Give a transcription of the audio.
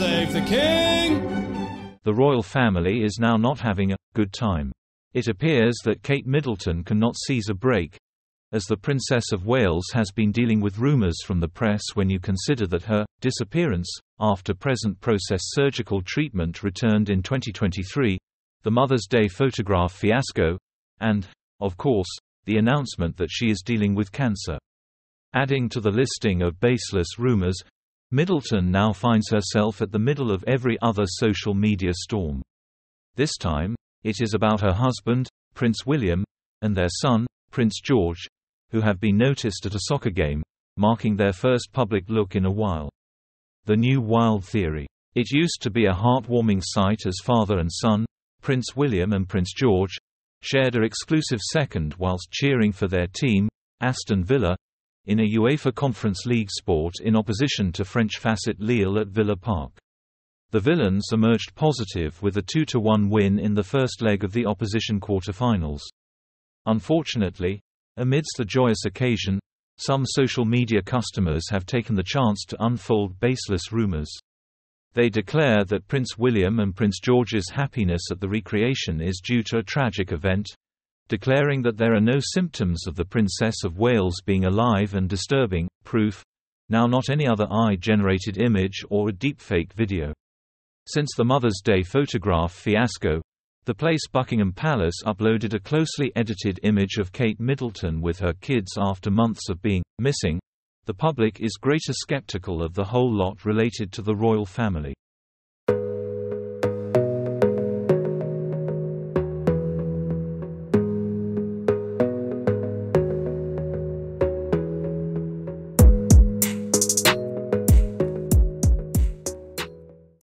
save the king! The royal family is now not having a good time. It appears that Kate Middleton cannot seize a break, as the Princess of Wales has been dealing with rumours from the press when you consider that her disappearance, after present process surgical treatment returned in 2023, the Mother's Day photograph fiasco, and, of course, the announcement that she is dealing with cancer. Adding to the listing of baseless rumours, Middleton now finds herself at the middle of every other social media storm. This time, it is about her husband, Prince William, and their son, Prince George, who have been noticed at a soccer game, marking their first public look in a while. The new wild theory. It used to be a heartwarming sight as father and son, Prince William and Prince George, shared an exclusive second whilst cheering for their team, Aston Villa, in a UEFA Conference League sport in opposition to French facet Lille at Villa Park. The villains emerged positive with a 2-1 win in the first leg of the opposition quarter-finals. Unfortunately, amidst the joyous occasion, some social media customers have taken the chance to unfold baseless rumors. They declare that Prince William and Prince George's happiness at the recreation is due to a tragic event, declaring that there are no symptoms of the Princess of Wales being alive and disturbing, proof, now not any other AI-generated image or a deepfake video. Since the Mother's Day photograph fiasco, the place Buckingham Palace uploaded a closely edited image of Kate Middleton with her kids after months of being missing. The public is greater skeptical of the whole lot related to the royal family.